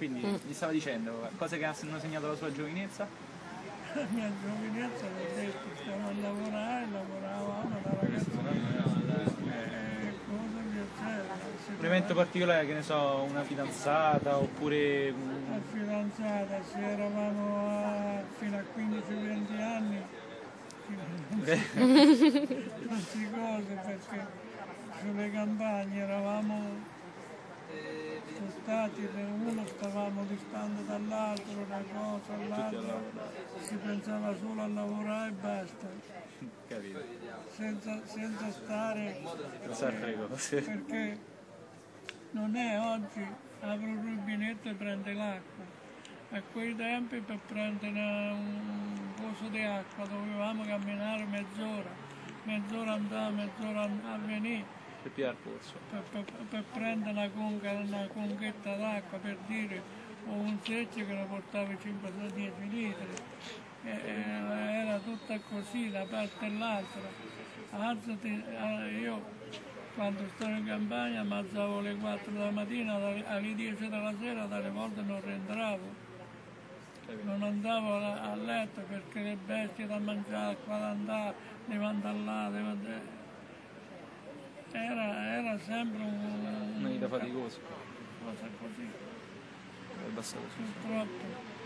quindi gli stava dicendo cose che hanno segnato la sua giovinezza. La mia giovinezza è che stiamo a lavorare, lavoravamo da un evento particolare, che ne so, una fidanzata oppure... La fidanzata, se eravamo fino a 15-20 anni, queste cose, perché sulle campagne eravamo stati, per uno stavamo distando dall'altro, una cosa all'altra, si pensava solo a lavorare e basta. Capito. Senza stare... Perché non è oggi, apro il rubinetto e prende l'acqua. A quei tempi per prendere un pozzo di acqua dovevamo camminare mezz'ora andare, mezz'ora a venire. Per pigliare il pozzo. Per prendere una conchetta d'acqua, per dire, o un secchio che lo portava 5-10 litri. Era tutta così, da parte e l'altra. Alzati, io quando stavo in campagna mi alzavo alle 4 della mattina, alle 10 della sera, dalle volte non rientravo. Non andavo a letto perché le bestie da mangiare, qua da andare, devo andare là, devo andare... Era sempre una vita faticosa, cosa così, abbastanza purtroppo.